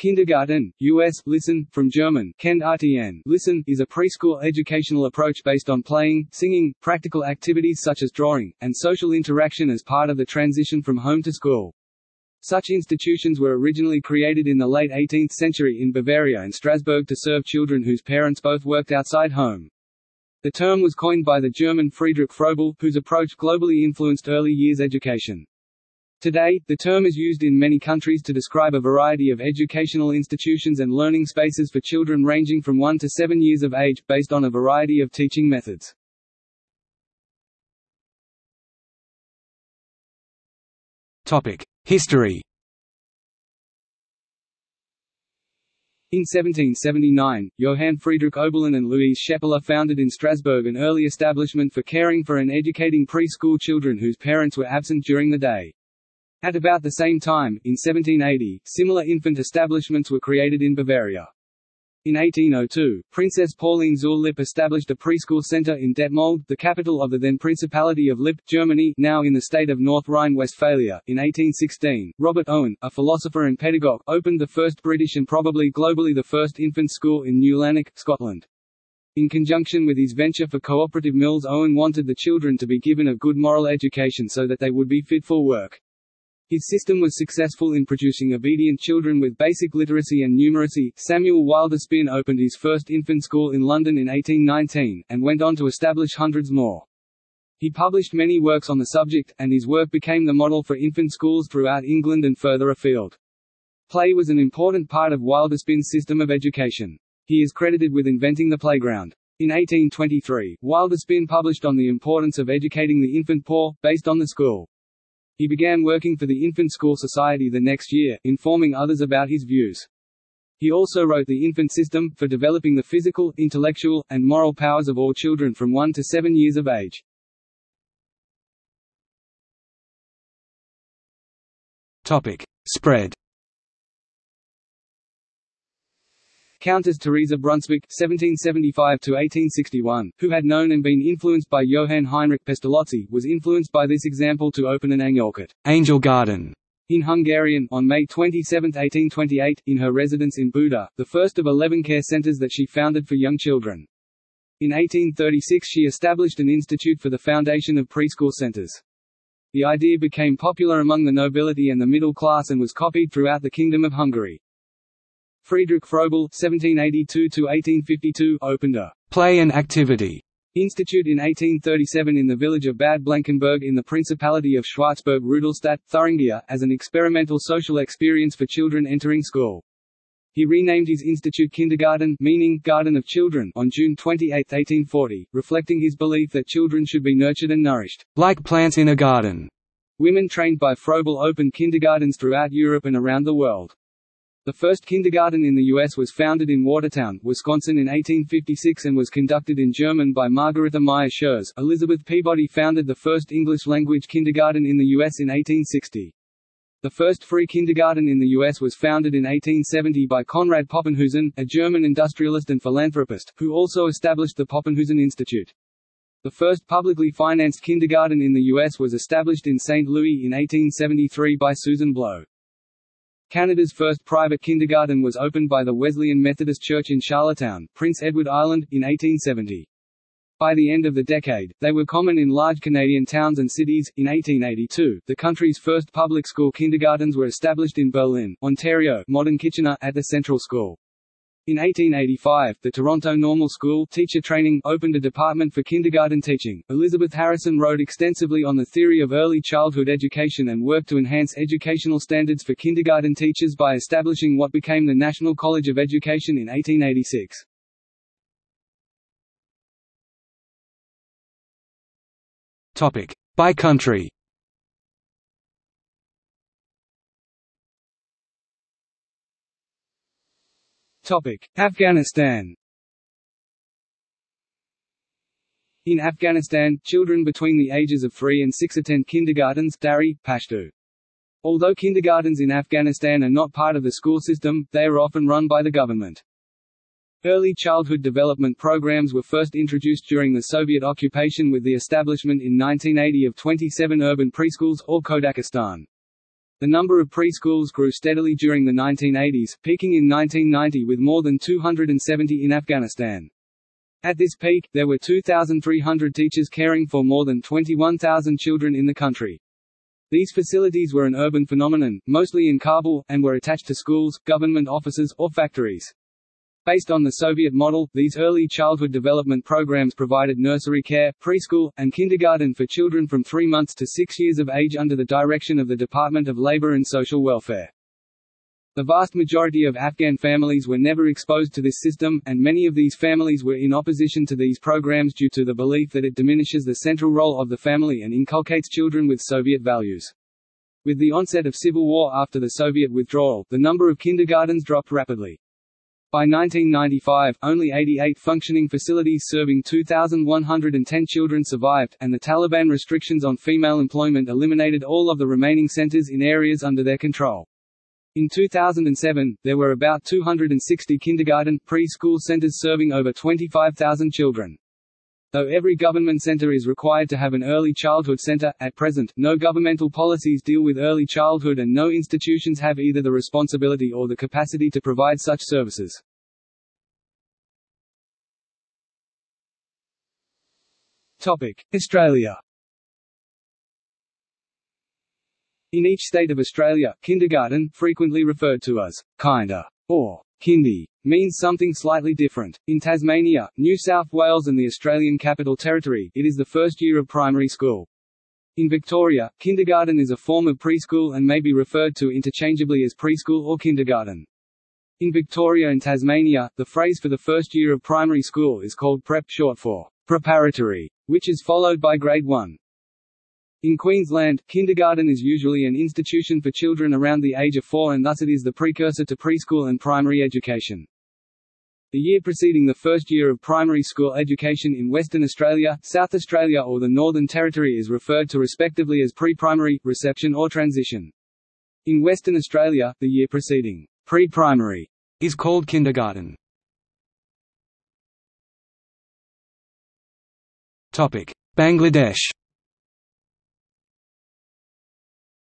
Kindergarten, US, listen, from German, Kendartieren, listen, is a preschool educational approach based on playing, singing, practical activities such as drawing, and social interaction as part of the transition from home to school. Such institutions were originally created in the late 18th century in Bavaria and Strasbourg to serve children whose parents both worked outside home. The term was coined by the German Friedrich Froebel, whose approach globally influenced early years education. Today, the term is used in many countries to describe a variety of educational institutions and learning spaces for children ranging from 1 to 7 years of age, based on a variety of teaching methods. History. In 1779, Johann Friedrich Oberlin and Louise Scheppeler founded in Strasbourg an early establishment for caring for and educating preschool children whose parents were absent during the day. At about the same time, in 1780, similar infant establishments were created in Bavaria. In 1802, Princess Pauline zur Lippe established a preschool center in Detmold, the capital of the then Principality of Lippe, Germany, now in the state of North Rhine-Westphalia. In 1816, Robert Owen, a philosopher and pedagogue, opened the first British and probably globally the first infant school in Newlanark, Scotland. In conjunction with his venture for cooperative mills, Owen wanted the children to be given a good moral education so that they would be fit for work. His system was successful in producing obedient children with basic literacy and numeracy. Samuel Wilderspin opened his first infant school in London in 1819, and went on to establish hundreds more. He published many works on the subject, and his work became the model for infant schools throughout England and further afield. Play was an important part of Wilderspin's system of education. He is credited with inventing the playground. In 1823, Wilderspin published on the importance of educating the infant poor, based on the school. He began working for the Infant School Society the next year, informing others about his views. He also wrote The Infant System, for developing the physical, intellectual, and moral powers of all children from 1 to 7 years of age. Topic. Spread. Countess Theresa Brunswick (1775–1861), who had known and been influenced by Johann Heinrich Pestalozzi, was influenced by this example to open an angyolkat, angel garden, in Hungarian, on May 27, 1828, in her residence in Buda, the first of 11 care centers that she founded for young children. In 1836 she established an institute for the foundation of preschool centers. The idea became popular among the nobility and the middle class and was copied throughout the Kingdom of Hungary. Friedrich Froebel (1782–1852) opened a play and activity institute in 1837 in the village of Bad Blankenburg in the Principality of Schwarzburg-Rudolstadt, Thuringia, as an experimental social experience for children entering school. He renamed his institute Kindergarten, meaning Garden of Children, on June 28, 1840, reflecting his belief that children should be nurtured and nourished like plants in a garden. Women trained by Froebel opened kindergartens throughout Europe and around the world. The first kindergarten in the U.S. was founded in Watertown, Wisconsin in 1856 and was conducted in German by Margaretha Meyer Schurz. Elizabeth Peabody founded the first English-language kindergarten in the U.S. in 1860. The first free kindergarten in the U.S. was founded in 1870 by Konrad Poppenhusen, a German industrialist and philanthropist, who also established the Poppenhusen Institute. The first publicly financed kindergarten in the U.S. was established in St. Louis in 1873 by Susan Blow. Canada's first private kindergarten was opened by the Wesleyan Methodist Church in Charlottetown, Prince Edward Island, in 1870. By the end of the decade, they were common in large Canadian towns and cities. In 1882, the country's first public school kindergartens were established in Berlin, Ontario, modern Kitchener, at the Central School. In 1885, the Toronto Normal School Teacher Training opened a department for kindergarten teaching. Elizabeth Harrison wrote extensively on the theory of early childhood education and worked to enhance educational standards for kindergarten teachers by establishing what became the National College of Education in 1886. Topic: By country. Afghanistan. In Afghanistan, children between the ages of 3 and 6 attend kindergartens, Dari, Pashto. Although kindergartens in Afghanistan are not part of the school system, they are often run by the government. Early childhood development programs were first introduced during the Soviet occupation with the establishment in 1980 of 27 urban preschools, or Kodakistan. The number of preschools grew steadily during the 1980s, peaking in 1990 with more than 270 in Afghanistan. At this peak, there were 2,300 teachers caring for more than 21,000 children in the country. These facilities were an urban phenomenon, mostly in Kabul, and were attached to schools, government offices, or factories. Based on the Soviet model, these early childhood development programs provided nursery care, preschool, and kindergarten for children from 3 months to 6 years of age under the direction of the Department of Labor and Social Welfare. The vast majority of Afghan families were never exposed to this system, and many of these families were in opposition to these programs due to the belief that it diminishes the central role of the family and inculcates children with Soviet values. With the onset of civil war after the Soviet withdrawal, the number of kindergartens dropped rapidly. By 1995, only 88 functioning facilities serving 2,110 children survived, and the Taliban restrictions on female employment eliminated all of the remaining centers in areas under their control. In 2007, there were about 260 kindergarten, preschool centers serving over 25,000 children. Though every government center is required to have an early childhood center, at present, no governmental policies deal with early childhood and no institutions have either the responsibility or the capacity to provide such services. Australia. In each state of Australia, kindergarten, frequently referred to as kinder or kindy, means something slightly different. In Tasmania, New South Wales and the Australian Capital Territory, it is the first year of primary school. In Victoria, kindergarten is a form of preschool and may be referred to interchangeably as preschool or kindergarten. In Victoria and Tasmania, the phrase for the first year of primary school is called prep, short for preparatory, which is followed by grade 1. In Queensland, kindergarten is usually an institution for children around the age of 4 and thus it is the precursor to preschool and primary education. The year preceding the first year of primary school education in Western Australia, South Australia or the Northern Territory is referred to respectively as pre-primary, reception or transition. In Western Australia, the year preceding pre-primary is called kindergarten. Topic: Bangladesh.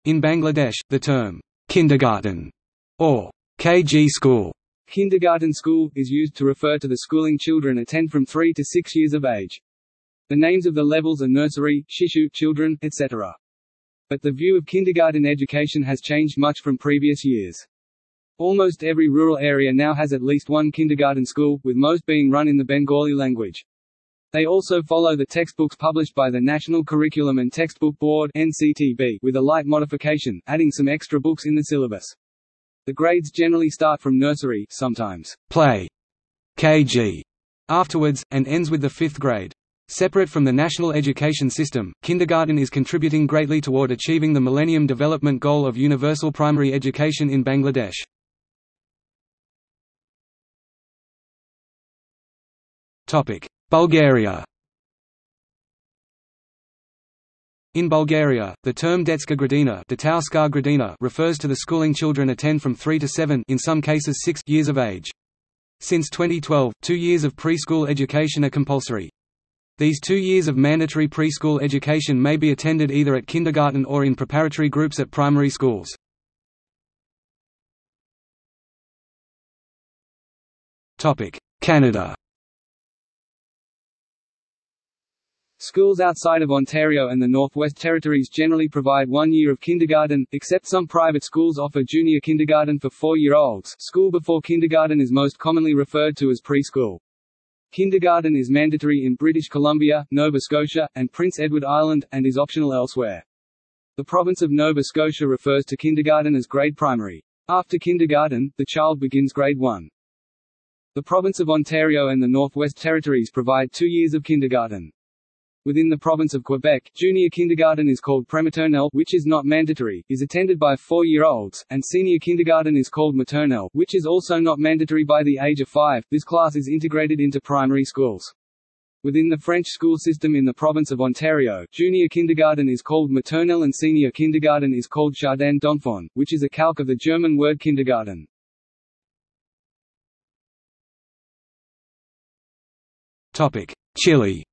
In Bangladesh, the term kindergarten or KG school, kindergarten school, is used to refer to the schooling children attend from 3 to 6 years of age. The names of the levels are nursery, shishu, children, etc. But the view of kindergarten education has changed much from previous years. Almost every rural area now has at least one kindergarten school, with most being run in the Bengali language. They also follow the textbooks published by the National Curriculum and Textbook Board (NCTB) with a light modification, adding some extra books in the syllabus. The grades generally start from nursery, sometimes play (KG) afterwards, and ends with the 5th grade. Separate from the national education system, kindergarten is contributing greatly toward achieving the Millennium Development Goal of universal primary education in Bangladesh. Topic: Bulgaria. In Bulgaria, the term detska gradina refers to the schooling children attend from 3 to 7 in some cases 6 years of age. Since 2012, 2 years of preschool education are compulsory. These 2 years of mandatory preschool education may be attended either at kindergarten or in preparatory groups at primary schools. Canada. Schools outside of Ontario and the Northwest Territories generally provide 1 year of kindergarten, except some private schools offer junior kindergarten for 4-year-olds. School before kindergarten is most commonly referred to as preschool. Kindergarten is mandatory in British Columbia, Nova Scotia, and Prince Edward Island, and is optional elsewhere. The province of Nova Scotia refers to kindergarten as grade primary. After kindergarten, the child begins grade 1. The province of Ontario and the Northwest Territories provide 2 years of kindergarten. Within the province of Quebec, junior kindergarten is called prématernelle, which is not mandatory, is attended by 4-year-olds, and senior kindergarten is called maternelle, which is also not mandatory by the age of 5. This class is integrated into primary schools. Within the French school system in the province of Ontario, junior kindergarten is called maternelle and senior kindergarten is called jardin d'enfants, which is a calque of the German word kindergarten. Chile.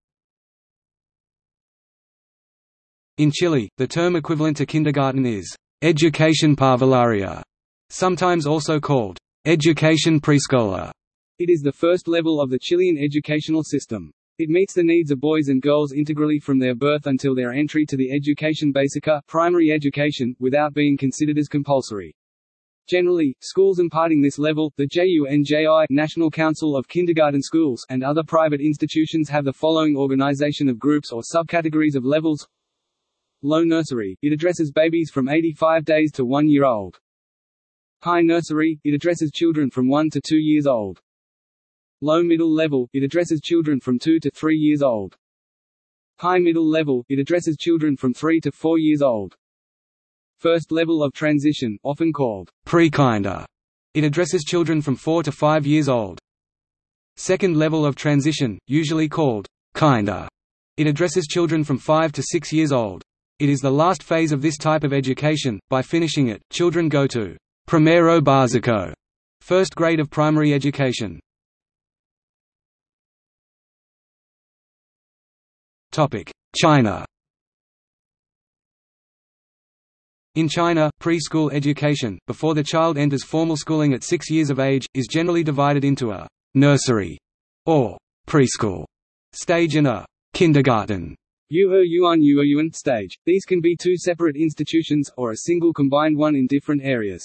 In Chile, the term equivalent to kindergarten is Education parvularia, sometimes also called education preschooler. It is the first level of the Chilean educational system. It meets the needs of boys and girls integrally from their birth until their entry to the education básica, primary education, without being considered as compulsory. Generally, schools imparting this level, the JUNJI, National Council of Kindergarten Schools, and other private institutions have the following organization of groups or subcategories of levels. Low nursery, it addresses babies from 85 days to 1 year old. High nursery, it addresses children from 1 to 2 years old. Low middle level, it addresses children from 2 to 3 years old. High middle level, it addresses children from 3 to 4 years old. First level of transition, often called prekinder, it addresses children from 4 to 5 years old. Second level of transition, usually called kinder, it addresses children from 5 to 6 years old. It is the last phase of this type of education. By finishing it, children go to primero básico, first grade of primary education. Topic: China. In China, preschool education, before the child enters formal schooling at 6 years of age, is generally divided into a nursery or preschool stage and a kindergarten stage. These can be two separate institutions, or a single combined one in different areas.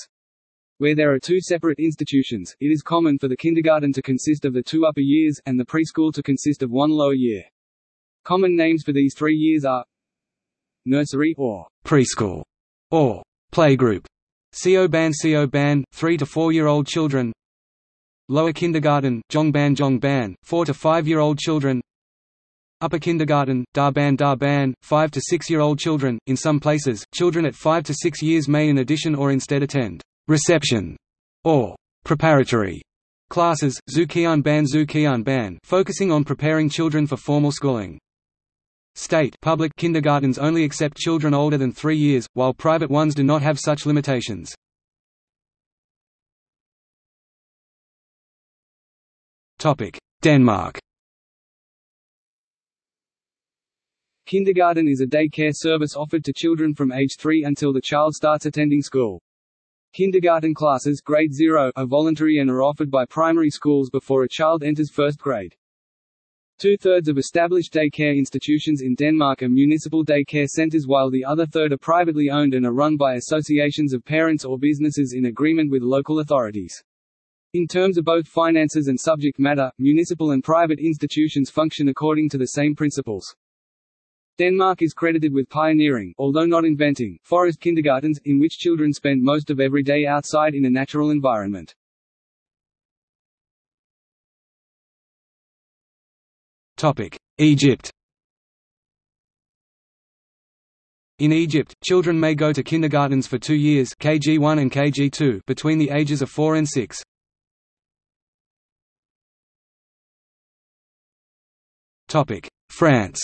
Where there are two separate institutions, it is common for the kindergarten to consist of the two upper years, and the preschool to consist of one lower year. Common names for these 3 years are nursery, or preschool, or playgroup, CO-ban, 3 to 4 year old children; lower kindergarten, jongban, 4 to 5 year old children; upper kindergarten, da ban, 5 to 6 year old children. In some places, children at 5 to 6 years may, in addition or instead, attend reception or preparatory classes, zuqian ban, focusing on preparing children for formal schooling. State public kindergartens only accept children older than 3 years, while private ones do not have such limitations. Topic: Denmark. Kindergarten is a daycare service offered to children from age 3 until the child starts attending school. Kindergarten classes, grade 0, are voluntary and are offered by primary schools before a child enters first grade. 2/3 of established daycare institutions in Denmark are municipal daycare centers, while the other third are privately owned and are run by associations of parents or businesses in agreement with local authorities. In terms of both finances and subject matter, municipal and private institutions function according to the same principles. Denmark is credited with pioneering, although not inventing, forest kindergartens, in which children spend most of every day outside in a natural environment. Egypt. In Egypt, children may go to kindergartens for 2 years, KG1 and KG2, between the ages of 4 and 6. France.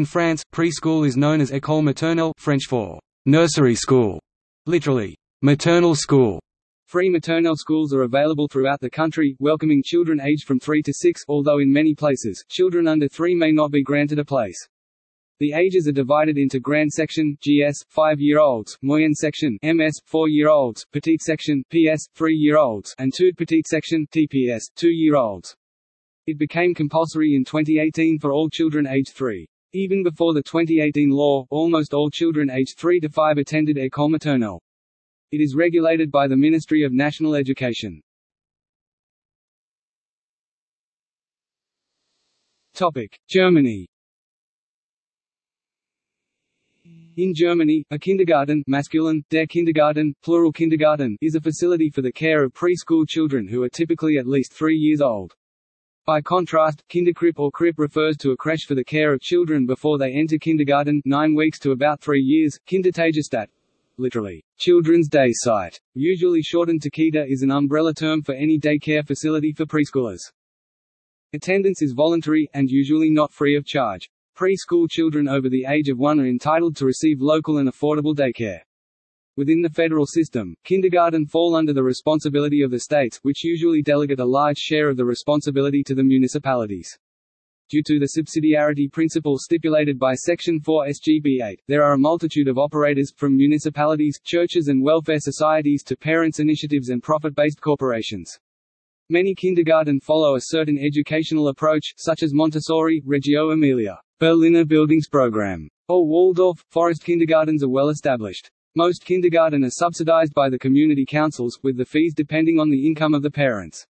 In France, preschool is known as école maternelle, French for nursery school, literally maternal school. Free maternal schools are available throughout the country, welcoming children aged from 3 to 6, although in many places, children under 3 may not be granted a place. The ages are divided into grand section, GS, 5-year-olds, moyenne section, MS, 4-year-olds, petite section, PS, 3-year-olds, and toute petite section, TPS, 2-year-olds. It became compulsory in 2018 for all children aged 3. Even before the 2018 law, almost all children aged 3 to 5 attended École Maternelle. It is regulated by the Ministry of National Education. Topic: Germany. In Germany, a kindergarten, masculine, der Kindergarten, plural Kindergarten, is a facility for the care of preschool children who are typically at least 3 years old. By contrast, kinderkrippe or krippe refers to a creche for the care of children before they enter kindergarten, 9 weeks to about 3 years. Kindertagesstätte, literally, children's day site, usually shortened to kita, is an umbrella term for any daycare facility for preschoolers. Attendance is voluntary, and usually not free of charge. Preschool children over the age of 1 are entitled to receive local and affordable daycare. Within the federal system, kindergarten fall under the responsibility of the states, which usually delegate a large share of the responsibility to the municipalities. Due to the subsidiarity principle stipulated by Section 4 SGB 8, there are a multitude of operators, from municipalities, churches and welfare societies to parents' initiatives and profit-based corporations. Many kindergarten follow a certain educational approach, such as Montessori, Reggio Emilia, Berliner Bildungsprogramm, or Waldorf. Forest kindergartens are well established. Most kindergarten are subsidized by the community councils, with the fees depending on the income of the parents.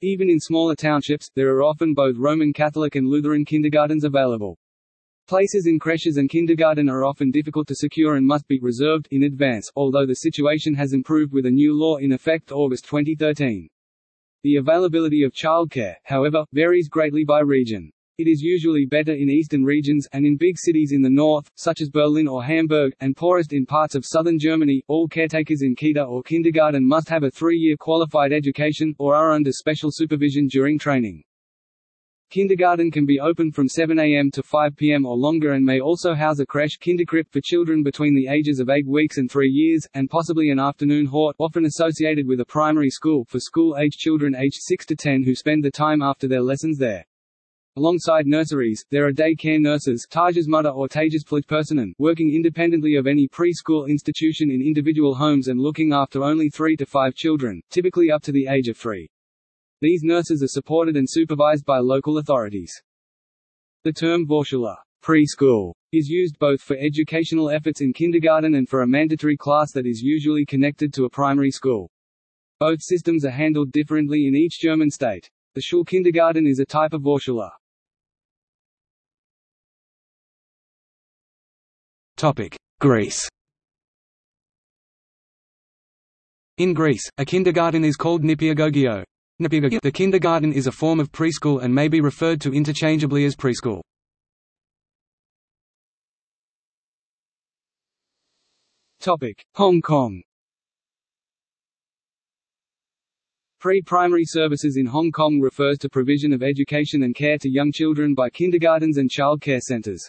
Even in smaller townships, there are often both Roman Catholic and Lutheran kindergartens available. Places in creches and kindergarten are often difficult to secure and must be reserved in advance, although the situation has improved with a new law in effect August 2013. The availability of childcare, however, varies greatly by region. It is usually better in eastern regions, and in big cities in the north, such as Berlin or Hamburg, and poorest in parts of southern Germany. All caretakers in Kita or kindergarten must have a 3-year qualified education, or are under special supervision during training. Kindergarten can be open from 7 a.m. to 5 p.m. or longer, and may also house a crèche kinderkrippe for children between the ages of 8 weeks and 3 years, and possibly an afternoon hort, often associated with a primary school, for school-aged children aged 6 to 10 who spend the time after their lessons there. Alongside nurseries, there are day care nurses, Tagesmutter or Tagespflichtpersonen, working independently of any preschool institution in individual homes and looking after only 3 to 5 children, typically up to the age of 3. These nurses are supported and supervised by local authorities. The term Vorschule, preschool, is used both for educational efforts in kindergarten and for a mandatory class that is usually connected to a primary school. Both systems are handled differently in each German state. The Schulkindergarten is a type of Vorschule. Topic: Greece. In Greece, a kindergarten is called Nipiagogio. The kindergarten is a form of preschool and may be referred to interchangeably as preschool. Topic: Hong Kong. Pre-primary services in Hong Kong refers to provision of education and care to young children by kindergartens and child care centers.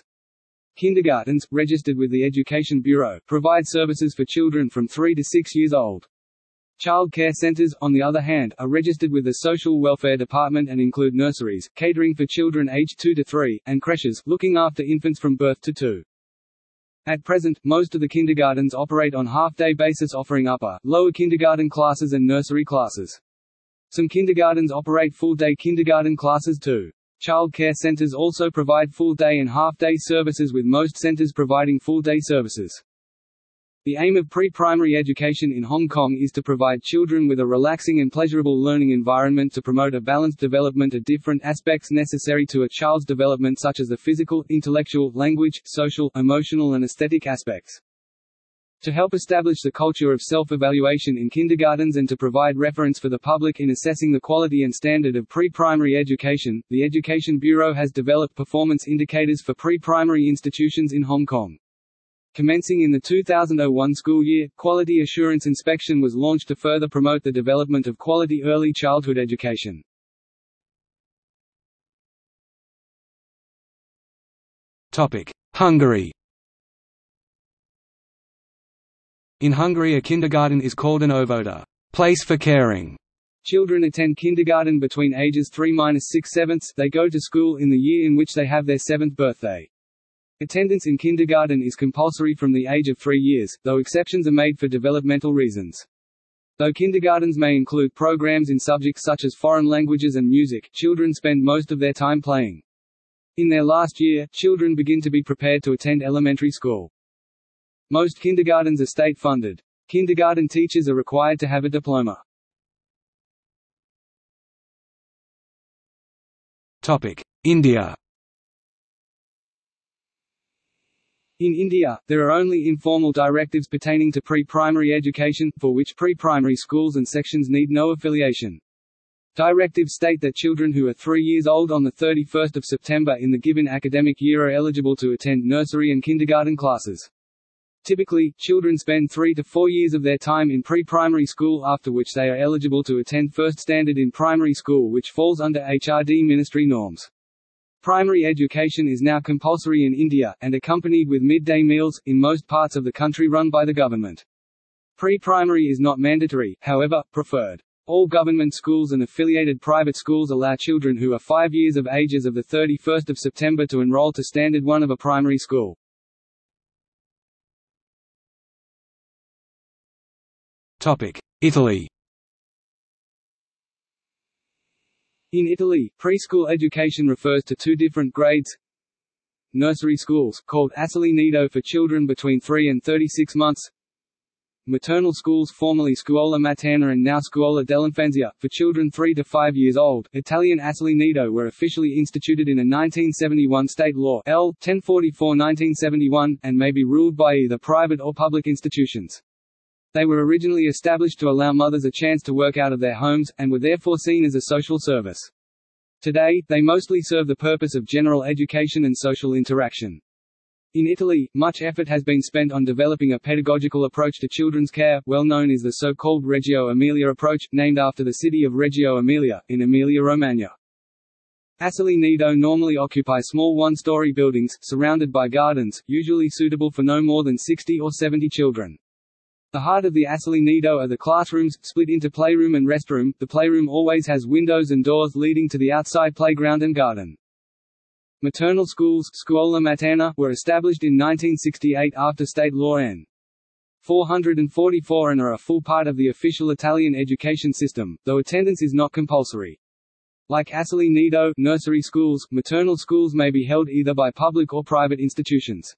Kindergartens, registered with the Education Bureau, provide services for children from 3 to 6 years old. Child care centers, on the other hand, are registered with the Social Welfare Department and include nurseries, catering for children aged 2 to 3, and creches, looking after infants from birth to 2. At present, most of the kindergartens operate on half-day basis, offering upper, lower kindergarten classes and nursery classes. Some kindergartens operate full-day kindergarten classes too. Child care centers also provide full-day and half-day services, with most centers providing full-day services. The aim of pre-primary education in Hong Kong is to provide children with a relaxing and pleasurable learning environment to promote a balanced development of different aspects necessary to a child's development, such as the physical, intellectual, language, social, emotional and aesthetic aspects. To help establish the culture of self-evaluation in kindergartens and to provide reference for the public in assessing the quality and standard of pre-primary education, the Education Bureau has developed performance indicators for pre-primary institutions in Hong Kong. Commencing in the 2001 school year, Quality Assurance Inspection was launched to further promote the development of quality early childhood education. Hungary. In Hungary, a kindergarten is called an óvoda, place for caring. Children attend kindergarten between ages 3–6/7, they go to school in the year in which they have their 7th birthday. Attendance in kindergarten is compulsory from the age of 3 years, though exceptions are made for developmental reasons. Though kindergartens may include programs in subjects such as foreign languages and music, children spend most of their time playing. In their last year, children begin to be prepared to attend elementary school. Most kindergartens are state-funded. Kindergarten teachers are required to have a diploma. India. In India, there are only informal directives pertaining to pre-primary education, for which pre-primary schools and sections need no affiliation. Directives state that children who are 3 years old on the 31st of September in the given academic year are eligible to attend nursery and kindergarten classes. Typically, children spend 3 to 4 years of their time in pre-primary school, after which they are eligible to attend first standard in primary school, which falls under HRD ministry norms. Primary education is now compulsory in India, and accompanied with midday meals, in most parts of the country run by the government. Pre-primary is not mandatory, however, preferred. All government schools and affiliated private schools allow children who are 5 years of age as of 31 September to enroll to Standard 1 of a primary school. Italy. In Italy, preschool education refers to two different grades. Nursery schools, called asili nido for children between 3 and 36 months. Maternal schools, formerly Scuola Materna and now Scuola dell'Infanzia, for children 3 to 5 years old. Italian asili nido were officially instituted in a 1971 state law L. 1044-1971, and may be ruled by either private or public institutions. They were originally established to allow mothers a chance to work out of their homes, and were therefore seen as a social service. Today, they mostly serve the purpose of general education and social interaction. In Italy, much effort has been spent on developing a pedagogical approach to children's care, well known as the so-called Reggio Emilia approach, named after the city of Reggio Emilia, in Emilia-Romagna. Asili nido normally occupy small one-story buildings, surrounded by gardens, usually suitable for no more than 60 or 70 children. The heart of the asili nido are the classrooms, split into playroom and restroom. The playroom always has windows and doors leading to the outside playground and garden. Maternal schools, Scuola Materna, were established in 1968 after State Law N. 444 and are a full part of the official Italian education system, though attendance is not compulsory. Like asili nido, nursery schools, maternal schools may be held either by public or private institutions.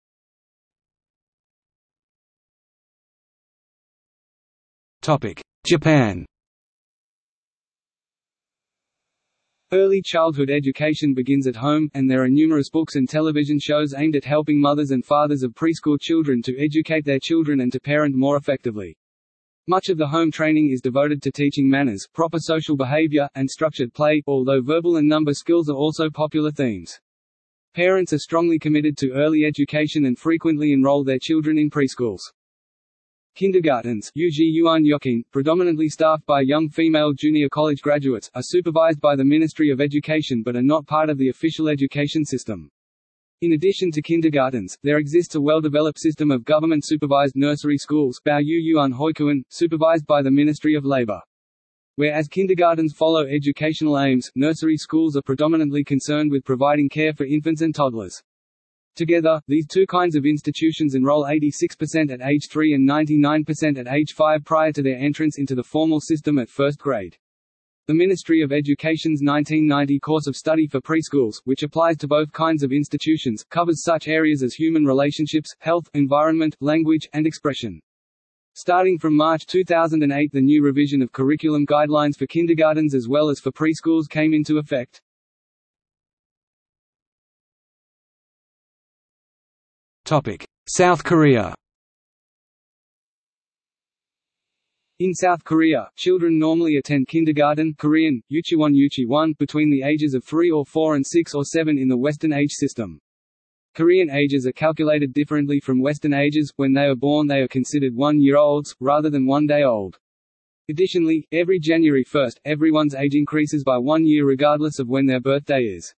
Japan. Early childhood education begins at home, and there are numerous books and television shows aimed at helping mothers and fathers of preschool children to educate their children and to parent more effectively. Much of the home training is devoted to teaching manners, proper social behavior, and structured play, although verbal and number skills are also popular themes. Parents are strongly committed to early education and frequently enroll their children in preschools. Kindergartens, predominantly staffed by young female junior college graduates, are supervised by the Ministry of Education but are not part of the official education system. In addition to kindergartens, there exists a well-developed system of government-supervised nursery schools, supervised by the Ministry of Labor. Whereas kindergartens follow educational aims, nursery schools are predominantly concerned with providing care for infants and toddlers. Together, these two kinds of institutions enroll 86% at age 3 and 99% at age 5 prior to their entrance into the formal system at first grade. The Ministry of Education's 1990 course of study for preschools, which applies to both kinds of institutions, covers such areas as human relationships, health, environment, language, and expression. Starting from March 2008, the new revision of curriculum guidelines for kindergartens as well as for preschools came into effect. South Korea. In South Korea, children normally attend kindergarten Korean, Uchiwon, between the ages of 3 or 4 and 6 or 7 in the Western age system. Korean ages are calculated differently from Western ages. When they are born, they are considered one-year-olds, rather than one-day-old. Additionally, every January 1st, everyone's age increases by 1 year regardless of when their birthday is.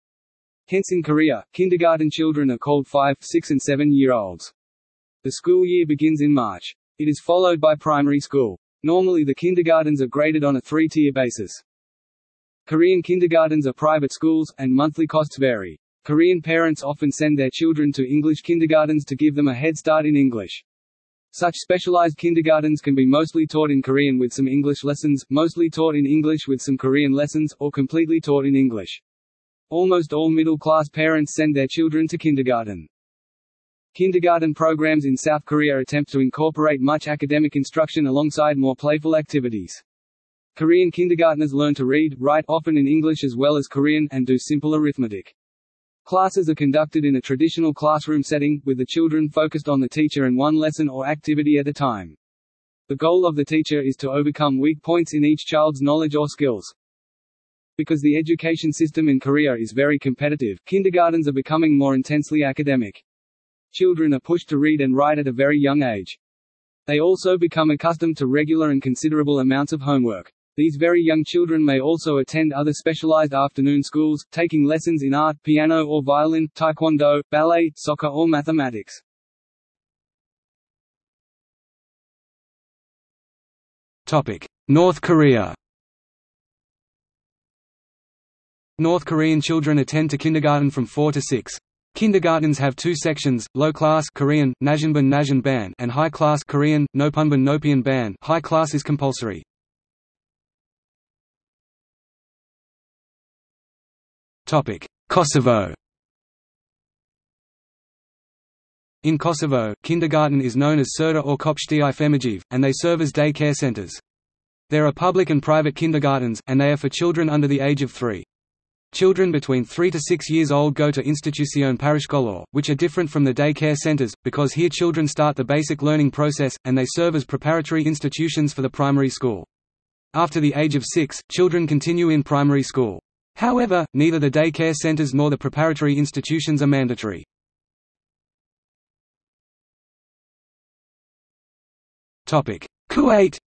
Hence in Korea, kindergarten children are called 5, 6 and 7-year-olds. The school year begins in March. It is followed by primary school. Normally the kindergartens are graded on a three-tier basis. Korean kindergartens are private schools, and monthly costs vary. Korean parents often send their children to English kindergartens to give them a head start in English. Such specialized kindergartens can be mostly taught in Korean with some English lessons, mostly taught in English with some Korean lessons, or completely taught in English. Almost all middle-class parents send their children to kindergarten. Kindergarten programs in South Korea attempt to incorporate much academic instruction alongside more playful activities. Korean kindergartners learn to read, write, often in English as well as Korean, and do simple arithmetic. Classes are conducted in a traditional classroom setting, with the children focused on the teacher and one lesson or activity at a time. The goal of the teacher is to overcome weak points in each child's knowledge or skills. Because the education system in Korea is very competitive, kindergartens are becoming more intensely academic. Children are pushed to read and write at a very young age. They also become accustomed to regular and considerable amounts of homework. These very young children may also attend other specialized afternoon schools, taking lessons in art, piano or violin, taekwondo, ballet, soccer or mathematics. North Korea. North Korean children attend to kindergarten from 4 to 6. Kindergartens have two sections, low-class Korean, najinban, and high-class Korean, nopunban. High class is compulsory. Kosovo. In Kosovo, kindergarten is known as Serta or Kopshti Ifemajiv, and they serve as day care centers. There are public and private kindergartens, and they are for children under the age of 3. Children between 3 to 6 years old go to Institucion Parashkolor, which are different from the daycare centers, because here children start the basic learning process, and they serve as preparatory institutions for the primary school. After the age of 6, children continue in primary school. However, neither the daycare centers nor the preparatory institutions are mandatory. Kuwait.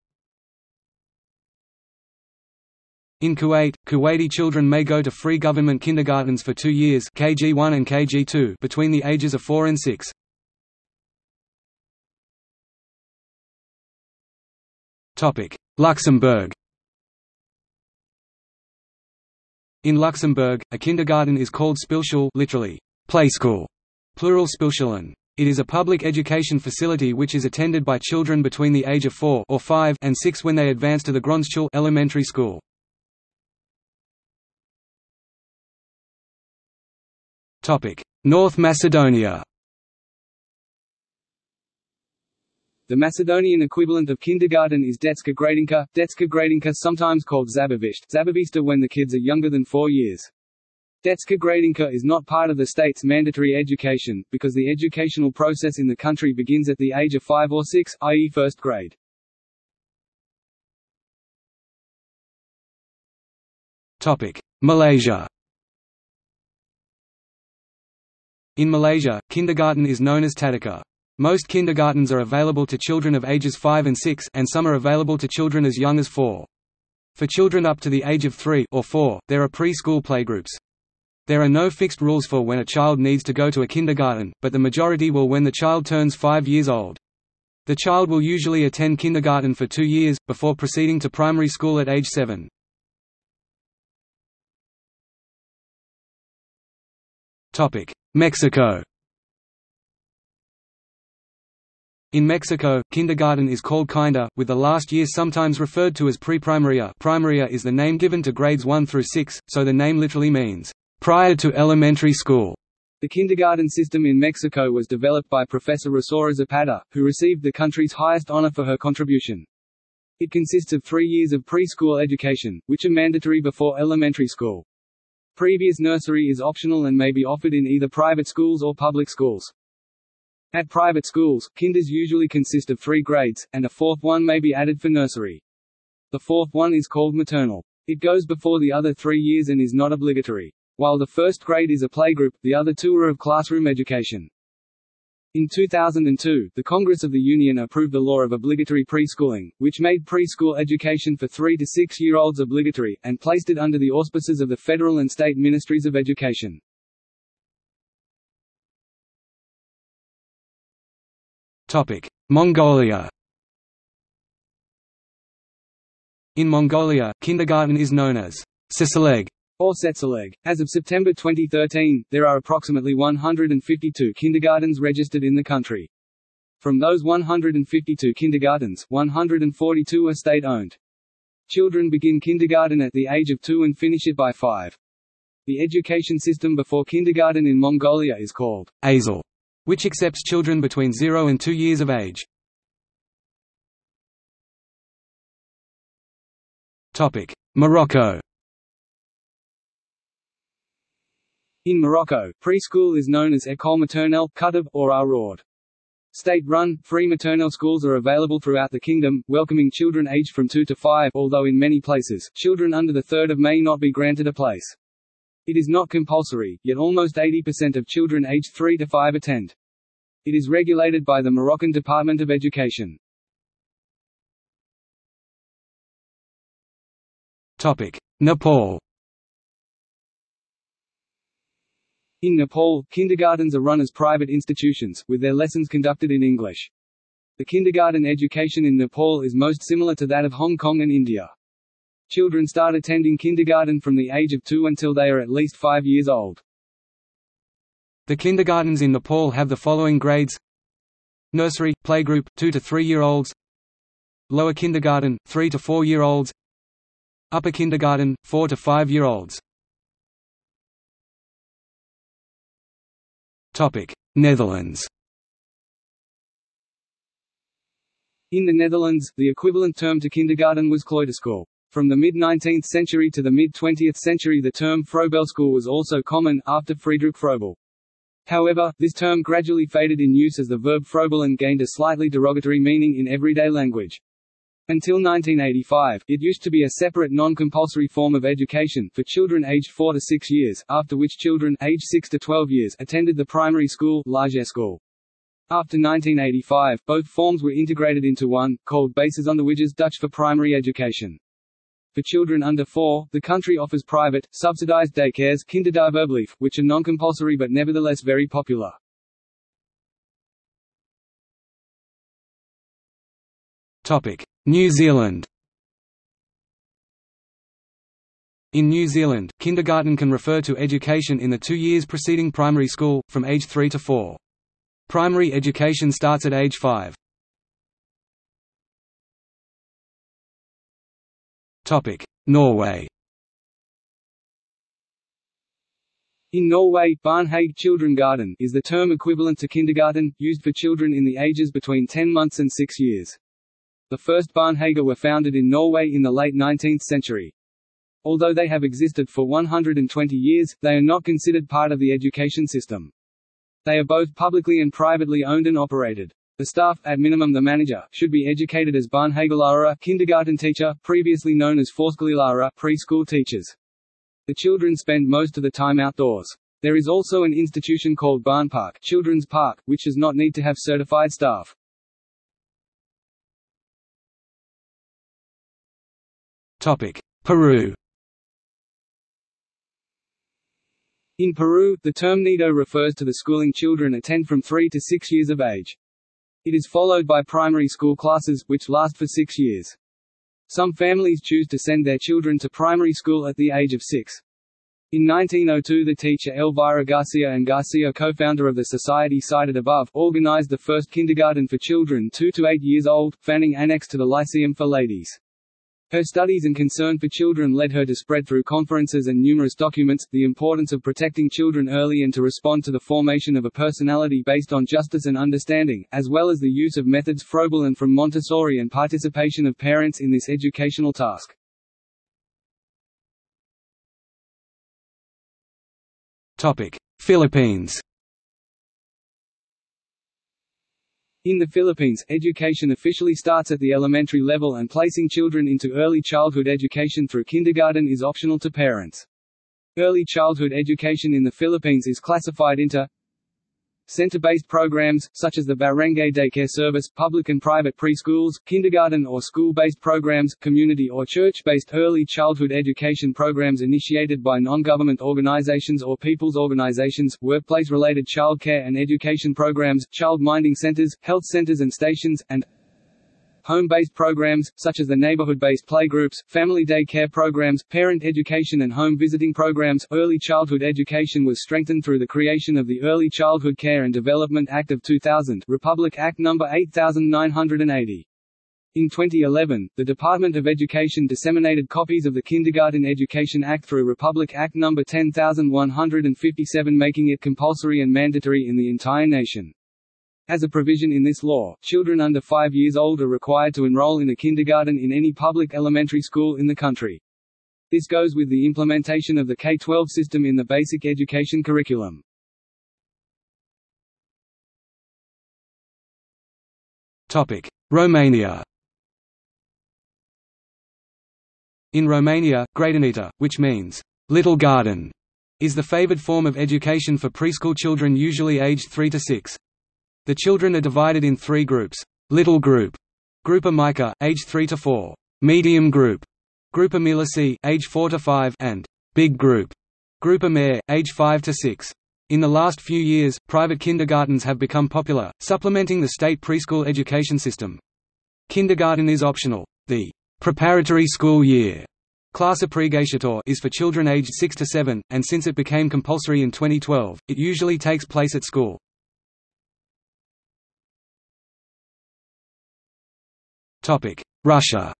In Kuwait, Kuwaiti children may go to free government kindergartens for 2 years (kg1 and kg2) between the ages of 4 and 6. Topic: Luxembourg. In Luxembourg, a kindergarten is called Spielschule, literally play school, plural Spielschulen. It is a public education facility which is attended by children between the age of 4 or 5 and 6 when they advance to the Grundschule elementary school. North Macedonia. The Macedonian equivalent of kindergarten is Detska Gradinka, sometimes called Zabavista when the kids are younger than 4 years. Detska Gradinka is not part of the state's mandatory education, because the educational process in the country begins at the age of 5 or 6, i.e. first grade. Malaysia. In Malaysia, kindergarten is known as Tadika. Most kindergartens are available to children of ages 5 and 6, and some are available to children as young as 4. For children up to the age of 3 or 4, there are preschool playgroups. There are no fixed rules for when a child needs to go to a kindergarten, but the majority will when the child turns 5 years old. The child will usually attend kindergarten for 2 years, before proceeding to primary school at age 7. Mexico. In Mexico, kindergarten is called kinder, with the last year sometimes referred to as preprimaria. Primaria is the name given to grades 1 through 6, so the name literally means prior to elementary school. The kindergarten system in Mexico was developed by Professor Rosaura Zapata, who received the country's highest honor for her contribution. It consists of 3 years of preschool education, which are mandatory before elementary school. Previous nursery is optional and may be offered in either private schools or public schools. At private schools, kinders usually consist of 3 grades, and a fourth one may be added for nursery. The fourth one is called maternal. It goes before the other 3 years and is not obligatory. While the first grade is a playgroup, the other 2 are of classroom education. In 2002, the Congress of the Union approved the law of obligatory preschooling, which made preschool education for 3 to 6-year-olds obligatory, and placed it under the auspices of the federal and state ministries of education. Mongolia. In Mongolia, kindergarten is known as Seseleg or Setseleg. As of September 2013, there are approximately 152 kindergartens registered in the country. From those 152 kindergartens, 142 are state-owned. Children begin kindergarten at the age of 2 and finish it by 5. The education system before kindergarten in Mongolia is called Azal, which accepts children between 0 and 2 years of age. Morocco. In Morocco, preschool is known as École maternelle, Kutab, or Aroud. State-run, free maternelle schools are available throughout the kingdom, welcoming children aged from 2 to 5, although in many places, children under the 3rd of may not be granted a place. It is not compulsory, yet almost 80% of children aged 3 to 5 attend. It is regulated by the Moroccan Department of Education. Nepal. In Nepal, kindergartens are run as private institutions, with their lessons conducted in English. The kindergarten education in Nepal is most similar to that of Hong Kong and India. Children start attending kindergarten from the age of 2 until they are at least 5 years old. The kindergartens in Nepal have the following grades: nursery, playgroup, 2 to 3-year-olds; lower kindergarten, 3 to 4-year-olds; upper kindergarten, 4 to 5-year-olds. Netherlands. In the Netherlands, the equivalent term to kindergarten was kleuterschool. From the mid-19th century to the mid-20th century the term Froebelschool was also common, after Friedrich Froebel. However, this term gradually faded in use as the verb Froebelen gained a slightly derogatory meaning in everyday language. Until 1985, it used to be a separate non-compulsory form of education for children aged 4 to 6 years, after which children aged 6 to 12 years attended the primary school, Lagerschool. After 1985, both forms were integrated into one, called Basisonderwijs, Dutch for primary education. For children under 4, the country offers private, subsidized daycares, kinderdagblijf, which are non-compulsory but nevertheless very popular. New Zealand. In New Zealand, kindergarten can refer to education in the 2 years preceding primary school, from age 3 to 4. Primary education starts at age 5. Norway. In Norway, Barnehage kindergarten is the term equivalent to kindergarten, used for children in the ages between 10 months and 6 years. The first Barnehager were founded in Norway in the late 19th century. Although they have existed for 120 years, they are not considered part of the education system. They are both publicly and privately owned and operated. The staff, at minimum the manager, should be educated as Barnehagelærer, kindergarten teacher, previously known as Forskolelærer, preschool teachers. The children spend most of the time outdoors. There is also an institution called Barnpark, children's park, which does not need to have certified staff. Peru. In Peru, the term nido refers to the schooling children attend from 3 to 6 years of age. It is followed by primary school classes, which last for 6 years. Some families choose to send their children to primary school at the age of 6. In 1902 the teacher Elvira Garcia and Garcia, co-founder of the society cited above, organized the first kindergarten for children 2 to 8 years old, Fanning Annex to the Lyceum for Ladies. Her studies and concern for children led her to spread through conferences and numerous documents, the importance of protecting children early and to respond to the formation of a personality based on justice and understanding, as well as the use of methods Froebel and from Montessori and participation of parents in this educational task. Philippines. In the Philippines, education officially starts at the elementary level and placing children into early childhood education through kindergarten is optional to parents. Early childhood education in the Philippines is classified into center-based programs, such as the Barangay Daycare Service, public and private preschools, kindergarten or school-based programs, community or church-based early childhood education programs initiated by non-government organizations or people's organizations, workplace-related childcare and education programs, child-minding centers, health centers and stations, and home-based programs, such as the neighborhood-based playgroups, family daycare programs, parent education and home visiting programs. Early childhood education was strengthened through the creation of the Early Childhood Care and Development Act of 2000, Republic Act No. 8980. In 2011, the Department of Education disseminated copies of the Kindergarten Education Act through Republic Act No. 10157, making it compulsory and mandatory in the entire nation. As a provision in this law, children under 5 years old are required to enroll in a kindergarten in any public elementary school in the country. This goes with the implementation of the K-12 system in the basic education curriculum. Romania. In Romania, grădiniță, which means, "little garden", is the favored form of education for preschool children usually aged 3 to 6. The children are divided in 3 groups: little group, Grupa Mica, age 3 to 4; medium group, Grupa Milici, age 4 to 5; and big group, Grupa Mare, age 5 to 6. In the last few years, private kindergartens have become popular, supplementing the state preschool education system. Kindergarten is optional. The preparatory school year Klasa Pregaeshator is for children aged 6 to 7, and since it became compulsory in 2012, it usually takes place at school. Russia.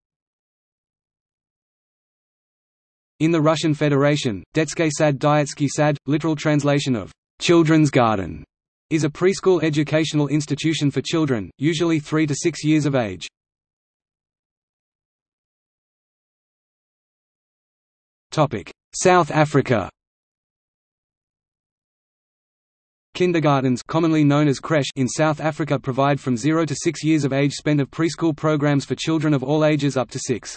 In the Russian Federation, Detske sad Dietsky sad, literal translation of children's garden, is a preschool educational institution for children, usually 3 to 6 years of age. South Africa. Kindergartens, commonly known as crèche, in South Africa provide from 0 to 6 years of age spent of preschool programs for children of all ages up to 6.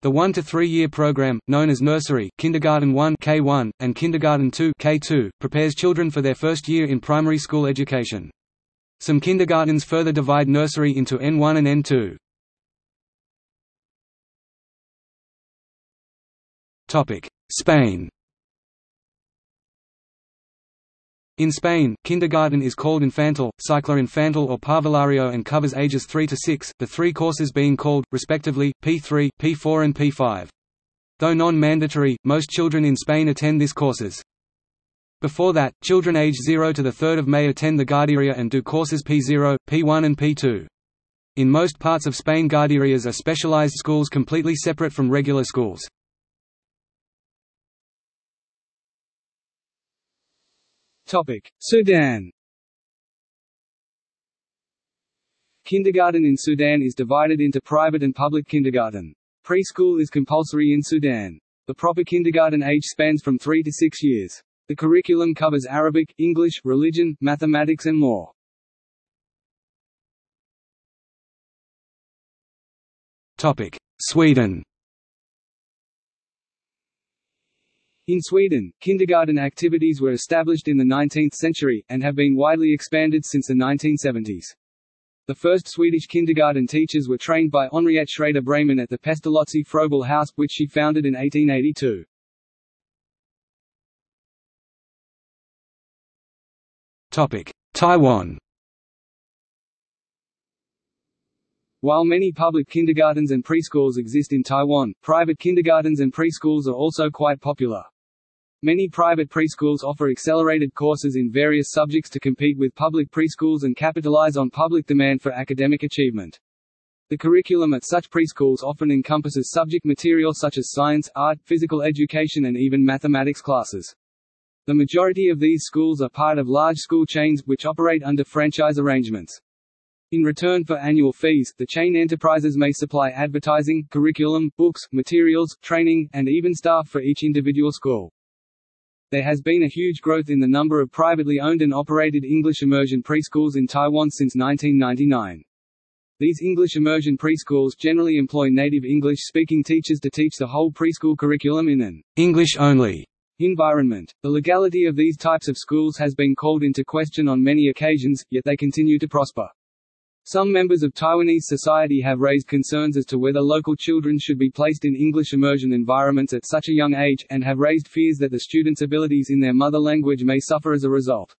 The 1 to 3 year program, known as nursery, Kindergarten 1 (K1) and Kindergarten 2 (K2), prepares children for their first year in primary school education. Some kindergartens further divide nursery into N1 and N2. Spain. In Spain, kindergarten is called infantil, ciclo infantil or parvulario and covers ages 3 to 6, the three courses being called, respectively, P3, P4 and P5. Though non-mandatory, most children in Spain attend these courses. Before that, children aged 0 to the 3rd of May attend the guarderia and do courses P0, P1 and P2. In most parts of Spain, guarderias are specialized schools completely separate from regular schools. Sudan. Kindergarten in Sudan is divided into private and public kindergarten. Preschool is compulsory in Sudan. The proper kindergarten age spans from 3 to 6 years. The curriculum covers Arabic, English, religion, mathematics and more. Sweden. In Sweden, kindergarten activities were established in the 19th century, and have been widely expanded since the 1970s. The first Swedish kindergarten teachers were trained by Henriette Schrader Bremen at the Pestalozzi Froebel House, which she founded in 1882. Taiwan. While many public kindergartens and preschools exist in Taiwan, private kindergartens and preschools are also quite popular. Many private preschools offer accelerated courses in various subjects to compete with public preschools and capitalize on public demand for academic achievement. The curriculum at such preschools often encompasses subject material such as science, art, physical education and even mathematics classes. The majority of these schools are part of large school chains, which operate under franchise arrangements. In return for annual fees, the chain enterprises may supply advertising, curriculum, books, materials, training, and even staff for each individual school. There has been a huge growth in the number of privately owned and operated English immersion preschools in Taiwan since 1999. These English immersion preschools generally employ native English-speaking teachers to teach the whole preschool curriculum in an English-only environment. The legality of these types of schools has been called into question on many occasions, yet they continue to prosper. Some members of Taiwanese society have raised concerns as to whether local children should be placed in English immersion environments at such a young age, and have raised fears that the students' abilities in their mother language may suffer as a result.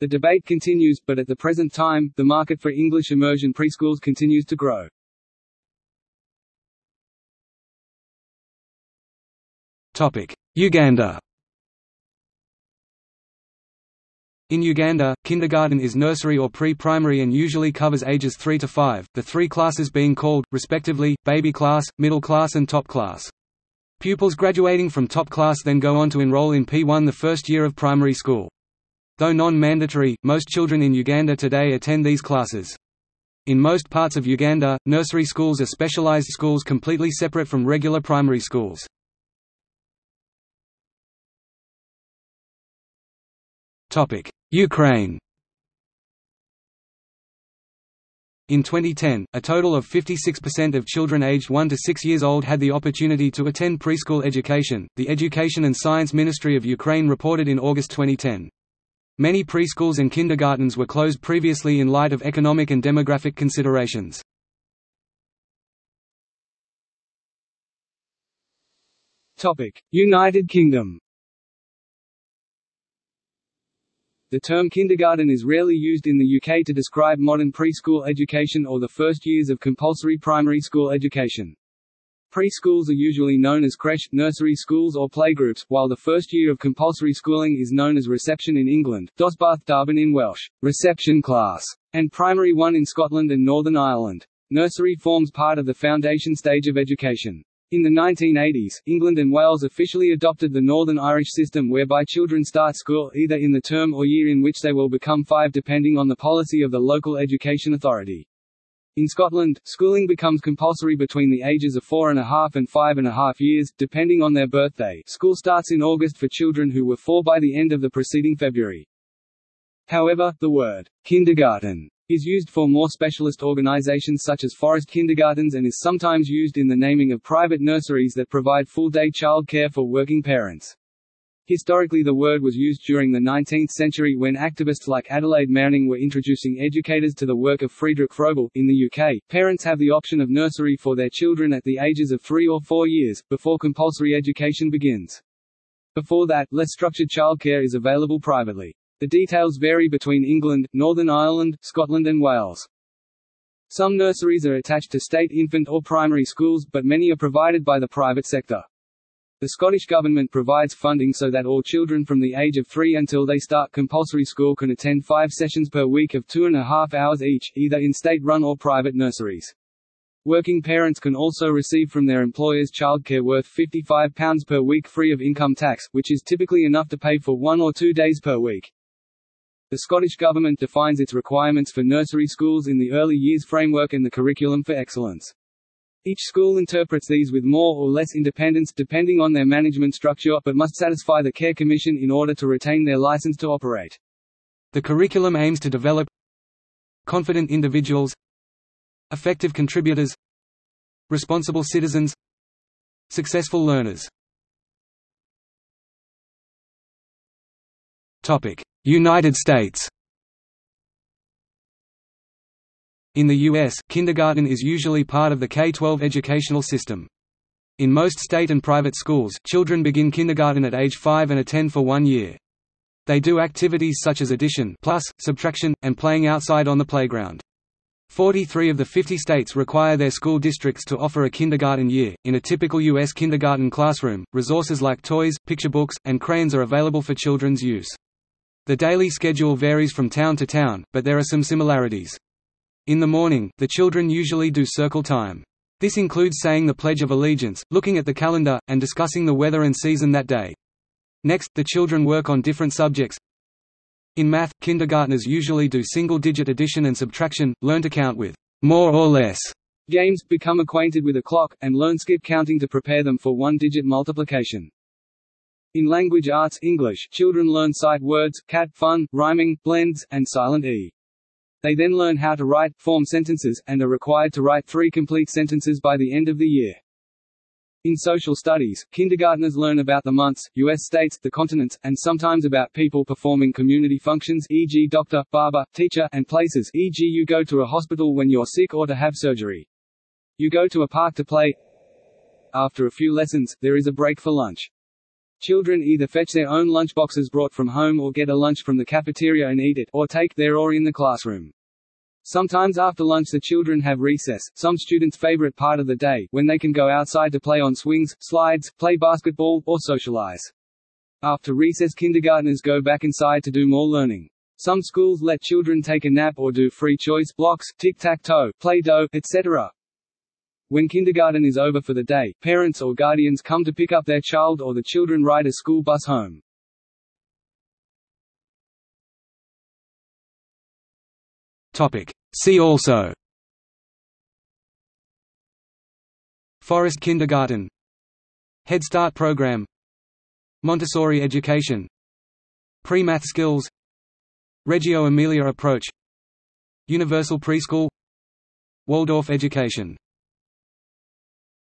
The debate continues, but at the present time, the market for English immersion preschools continues to grow. Uganda. In Uganda, kindergarten is nursery or pre-primary and usually covers ages 3 to 5, the three classes being called, respectively, baby class, middle class and top class. Pupils graduating from top class then go on to enroll in P1, the first year of primary school. Though non-mandatory, most children in Uganda today attend these classes. In most parts of Uganda, nursery schools are specialized schools completely separate from regular primary schools. Ukraine. In 2010, a total of 56% of children aged 1 to 6 years old had the opportunity to attend preschool education, the Education and Science Ministry of Ukraine reported in August 2010. Many preschools and kindergartens were closed previously in light of economic and demographic considerations. United Kingdom. The term kindergarten is rarely used in the UK to describe modern preschool education or the first years of compulsory primary school education. Preschools are usually known as crèche, nursery schools or playgroups, while the first year of compulsory schooling is known as reception in England, dosbarth darban in Welsh, reception class, and primary one in Scotland and Northern Ireland. Nursery forms part of the foundation stage of education. In the 1980s, England and Wales officially adopted the Northern Irish system whereby children start school either in the term or year in which they will become five depending on the policy of the local education authority. In Scotland, schooling becomes compulsory between the ages of 4.5 and 5.5 years, depending on their birthday. School starts in August for children who were 4 by the end of the preceding February. However, the word kindergarten is used for more specialist organisations such as forest kindergartens and is sometimes used in the naming of private nurseries that provide full-day childcare for working parents. Historically, the word was used during the 19th century when activists like Adelaide Manning were introducing educators to the work of Friedrich Froebel. In the UK, parents have the option of nursery for their children at the ages of 3 or 4 years, before compulsory education begins. Before that, less structured childcare is available privately. The details vary between England, Northern Ireland, Scotland and Wales. Some nurseries are attached to state infant or primary schools, but many are provided by the private sector. The Scottish Government provides funding so that all children from the age of 3 until they start compulsory school can attend 5 sessions per week of 2.5 hours each, either in state-run or private nurseries. Working parents can also receive from their employers childcare worth £55 per week free of income tax, which is typically enough to pay for 1 or 2 days per week. The Scottish Government defines its requirements for nursery schools in the Early Years Framework and the Curriculum for Excellence. Each school interprets these with more or less independence depending on their management structure, but must satisfy the Care Commission in order to retain their license to operate. The curriculum aims to develop confident individuals, effective contributors, responsible citizens, successful learners. Topic: United States. In the U.S., kindergarten is usually part of the K-12 educational system. In most state and private schools, children begin kindergarten at age 5 and attend for 1 year. They do activities such as addition, plus, subtraction, and playing outside on the playground. 43 of the 50 states require their school districts to offer a kindergarten year. In a typical U.S. kindergarten classroom, resources like toys, picture books, and crayons are available for children's use. The daily schedule varies from town to town, but there are some similarities. In the morning, the children usually do circle time. This includes saying the Pledge of Allegiance, looking at the calendar, and discussing the weather and season that day. Next, the children work on different subjects. In math, kindergartners usually do single-digit addition and subtraction, learn to count with more or less games, become acquainted with a clock, and learn skip counting to prepare them for one-digit multiplication. In language arts English, children learn sight words, cat, fun, rhyming, blends, and silent E. They then learn how to write, form sentences, and are required to write 3 complete sentences by the end of the year. In social studies, kindergartners learn about the months, U.S. states, the continents, and sometimes about people performing community functions, e.g. doctor, barber, teacher, and places, e.g. you go to a hospital when you're sick or to have surgery. You go to a park to play. After a few lessons, there is a break for lunch. Children either fetch their own lunchboxes brought from home or get a lunch from the cafeteria and eat it, or take there or in the classroom. Sometimes after lunch the children have recess, some students' favorite part of the day, when they can go outside to play on swings, slides, play basketball, or socialize. After recess kindergartners go back inside to do more learning. Some schools let children take a nap or do free choice blocks, tic-tac-toe, play-doh, etc. When kindergarten is over for the day, parents or guardians come to pick up their child or the children ride a school bus home. See also: Forest kindergarten, Head Start program, Montessori education, Pre-math skills, Reggio Emilia approach, Universal preschool, Waldorf education.